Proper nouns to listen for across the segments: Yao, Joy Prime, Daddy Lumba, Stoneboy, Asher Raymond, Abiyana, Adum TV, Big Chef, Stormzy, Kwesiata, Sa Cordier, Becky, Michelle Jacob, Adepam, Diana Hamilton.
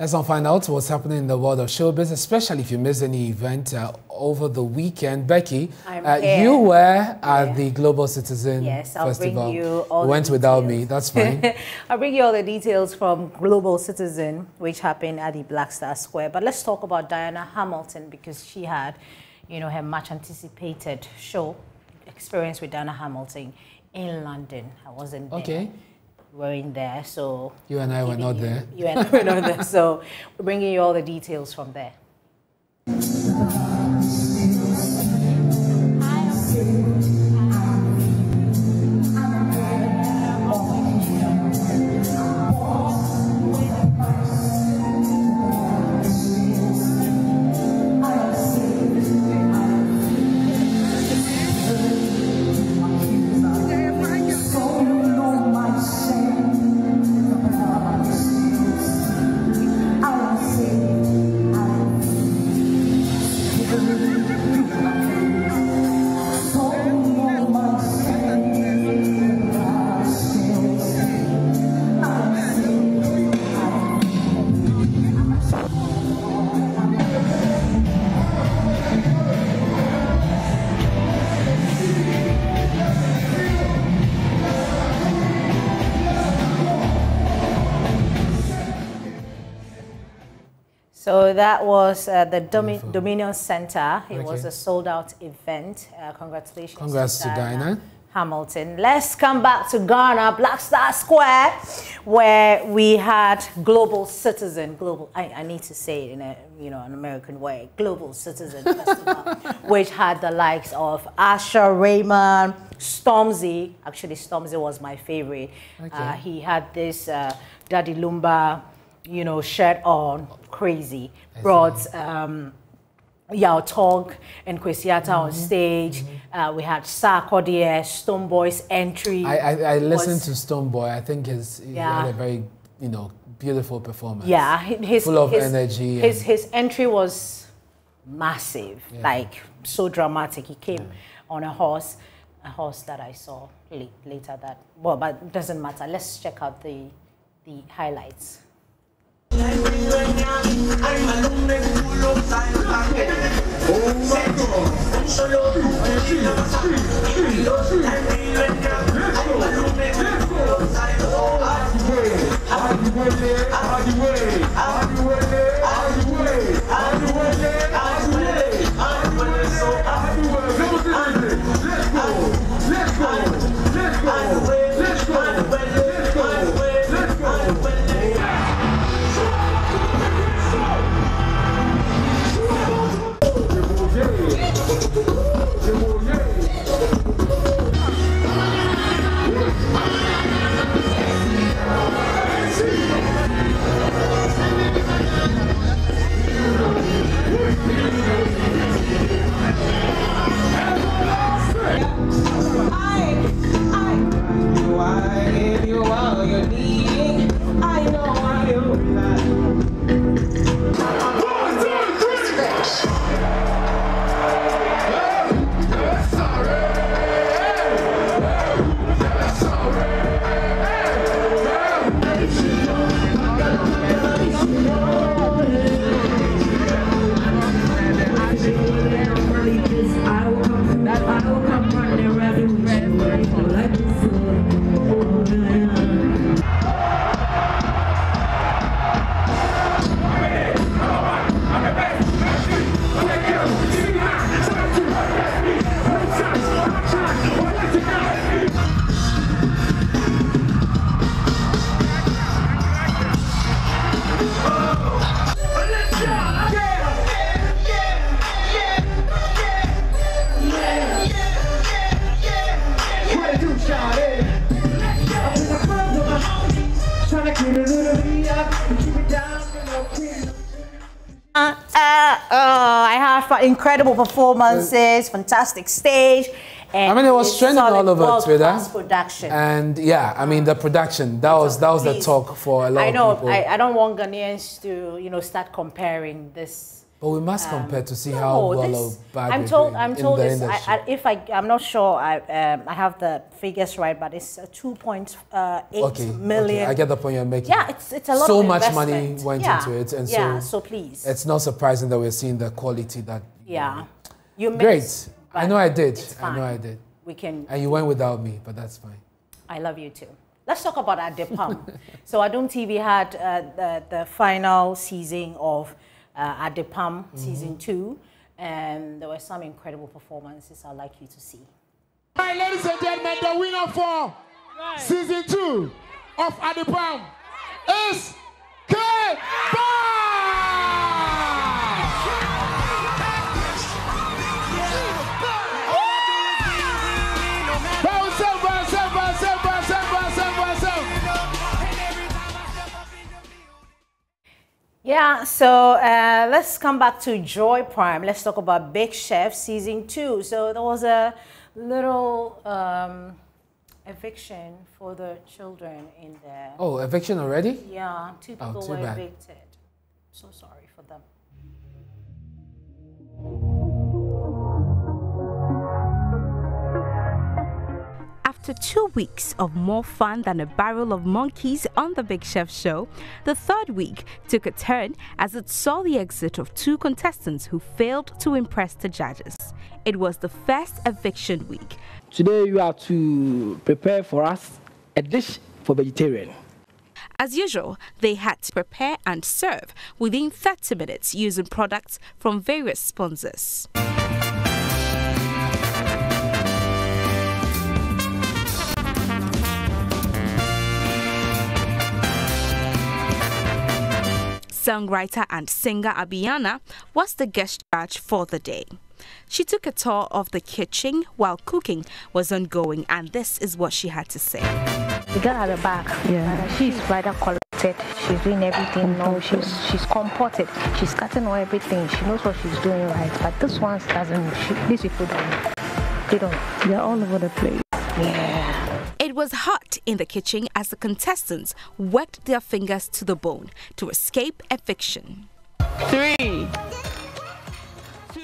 Let's now find out what's happening in the world of showbiz, especially if you missed any event over the weekend. Becky, you were at the Global Citizen Festival. Bring you all went without me, that's fine. I'll bring you all the details from Global Citizen, which happened at the Black Star Square. But let's talk about Diana Hamilton, because she had, you know, her much-anticipated show experience with Diana Hamilton in London. I wasn't there. Okay. We're in there, so you and I were not there. You and I were not there, so we're bringing you all the details from there. So that was the Dominion Center. It was a sold-out event. Congratulations. Congrats to Diana Hamilton. Let's come back to Ghana, Black Star Square, where we had Global Citizen. I need to say it in a, you know, an American way. Global Citizen Festival, which had the likes of Asher Raymond, Stormzy. Actually, Stormzy was my favorite. Okay. He had this Daddy Lumba, you know, shirt on, crazy. Brought Yao and Kwesiata on stage. We had Sa Cordier, Stoneboy's entry. I listened to Stoneboy. I think he had a very, you know, beautiful performance. Yeah, full of energy. His entry was massive, like so dramatic. He came on a horse that I saw later. But it doesn't matter. Let's check out the highlights. Incredible performances, fantastic stage. And I mean, it was trending all over Twitter. And yeah, I mean, the production, that was the talk for a lot of people. I don't want Ghanaians to, you know, start comparing this But we must compare to see how well or bad I'm not sure I have the figures right, but it's 2.8 million. Okay, I get the point you're making. Yeah, it's a lot of investment. So much money went into it. And yeah, so please. It's not surprising that we're seeing the quality that... Yeah. You missed, great. I know I did. I know I did. We can... And you went without me, but that's fine. I love you too. Let's talk about Adepam. So Adum TV had the final season of... Adepam season 2, and there were some incredible performances I'd like you to see. All right, ladies and gentlemen, the winner for season 2 of Adepam is Yeah, so let's come back to Joy Prime. Let's talk about Big Chef Season 2. So there was a little eviction for the children in there. Oh, eviction already? Yeah, 2 people were evicted. So sorry for them. After 2 weeks of more fun than a barrel of monkeys on the Big Chef show, the 3rd week took a turn as it saw the exit of 2 contestants who failed to impress the judges. It was the first eviction week. Today you have to prepare for us a dish for vegetarian. As usual, they had to prepare and serve within 30 minutes using products from various sponsors. Songwriter and singer Abiyana was the guest judge for the day. She took a tour of the kitchen while cooking was ongoing, and this is what she had to say. The girl at the back, she's rather collected. She's doing everything. No, she's comported. She's cutting all everything. She knows what she's doing right. But this one doesn't. These people don't. They don't. They're all over the place. Yeah. It was hot in the kitchen as the contestants worked their fingers to the bone to escape eviction. 3, 2.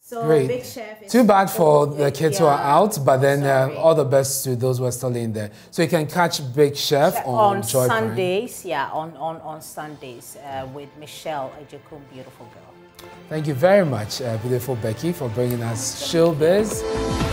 So great. Big Chef is too bad for the kids who are out, but then all the best to those who are still in there. So you can catch Big Chef on Joy Sundays, Prime. Yeah, on Sundays with Michelle, a Jacob, beautiful girl. Thank you very much, beautiful Becky, for bringing us showbiz.